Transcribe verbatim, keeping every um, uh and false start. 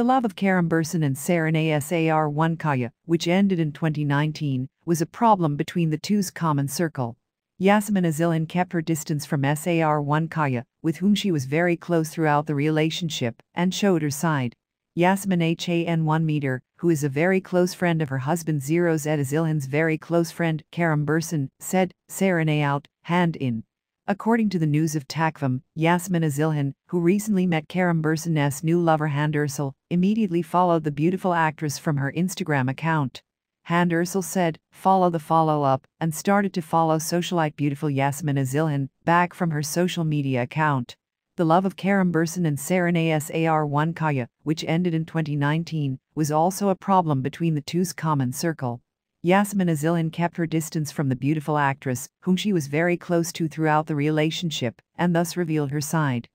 The love of Kerem Bürsin and Serenay Sarıkaya, which ended in twenty nineteen, was a problem between the two's common circle. Yasemin Özilhan kept her distance from Sarıkaya, with whom she was very close throughout the relationship, and showed her side. Yasemin Hanım, who is a very close friend of her husband İzzet Özilhan's very close friend, Kerem Bürsin, said, "Serenay out, Hande in." According to the news of Takvim, Yasemin Özilhan, who recently met Kerem Bürsin's new lover Hande Erçel, immediately followed the beautiful actress from her Instagram account. Hande Erçel said, "Follow the follow-up," and started to follow socialite beautiful Yasemin Özilhan back from her social media account. The love of Kerem Bürsin and Serenay Sarıkaya, which ended in twenty nineteen, was also a problem between the two's common circle. Yasemin Özilhan kept her distance from the beautiful actress, whom she was very close to throughout the relationship, and thus revealed her side.